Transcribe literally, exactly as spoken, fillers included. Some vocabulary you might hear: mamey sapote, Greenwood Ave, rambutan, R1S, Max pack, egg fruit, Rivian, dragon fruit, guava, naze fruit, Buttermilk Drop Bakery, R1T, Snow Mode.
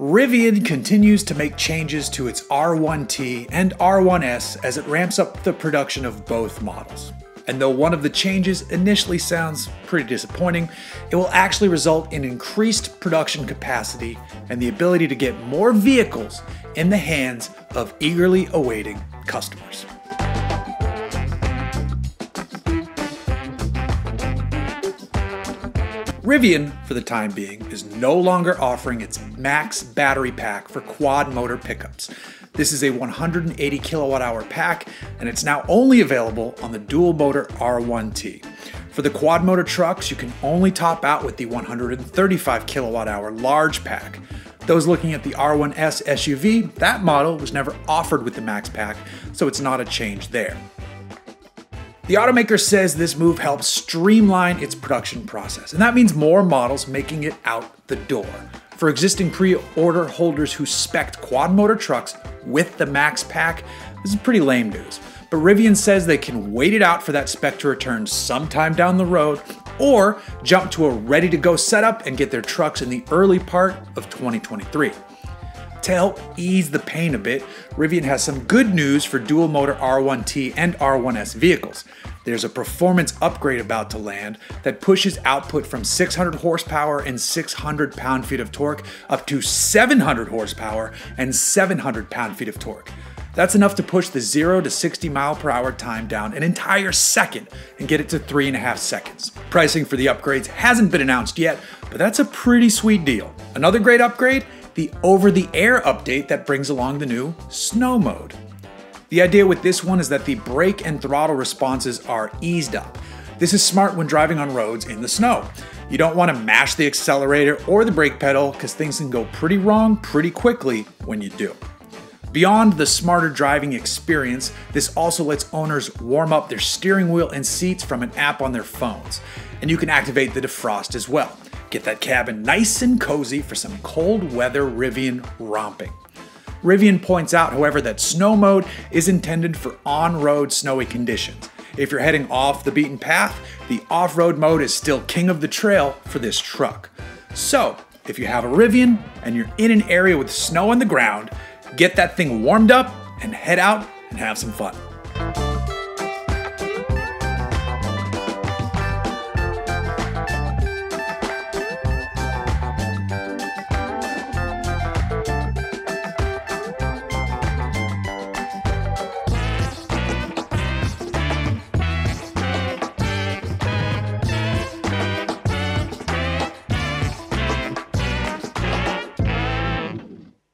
Rivian continues to make changes to its R one T and R one S as it ramps up the production of both models. And though one of the changes initially sounds pretty disappointing, it will actually result in increased production capacity and the ability to get more vehicles in the hands of eagerly awaiting customers. Rivian, for the time being, is no longer offering its Max battery pack for quad motor pickups. This is a one hundred eighty kilowatt hour pack, and it's now only available on the dual motor R one T. For the quad motor trucks, you can only top out with the one hundred thirty-five kilowatt hour large pack. Those looking at the R one S S U V, that model was never offered with the Max pack, so it's not a change there. The automaker says this move helps streamline its production process, and that means more models making it out the door. For existing pre-order holders who spec'd quad motor trucks with the Max pack, this is pretty lame news. But Rivian says they can wait it out for that spec to return sometime down the road, or jump to a ready-to-go setup and get their trucks in the early part of twenty twenty-three. To help ease the pain a bit, Rivian has some good news for dual motor R one T and R one S vehicles. There's a performance upgrade about to land that pushes output from six hundred horsepower and six hundred pound-feet of torque up to seven hundred horsepower and seven hundred pound-feet of torque. That's enough to push the zero to sixty mile per hour time down an entire second and get it to three and a half seconds. Pricing for the upgrades hasn't been announced yet, but that's a pretty sweet deal. Another great upgrade? The over-the-air update that brings along the new Snow Mode. The idea with this one is that the brake and throttle responses are eased up. This is smart when driving on roads in the snow. You don't want to mash the accelerator or the brake pedal because things can go pretty wrong pretty quickly when you do. Beyond the smarter driving experience, this also lets owners warm up their steering wheel and seats from an app on their phones. And you can activate the defrost as well. Get that cabin nice and cozy for some cold weather Rivian romping. Rivian points out, however, that Snow Mode is intended for on-road snowy conditions. If you're heading off the beaten path, the off-road mode is still king of the trail for this truck. So, if you have a Rivian and you're in an area with snow on the ground, get that thing warmed up and head out and have some fun.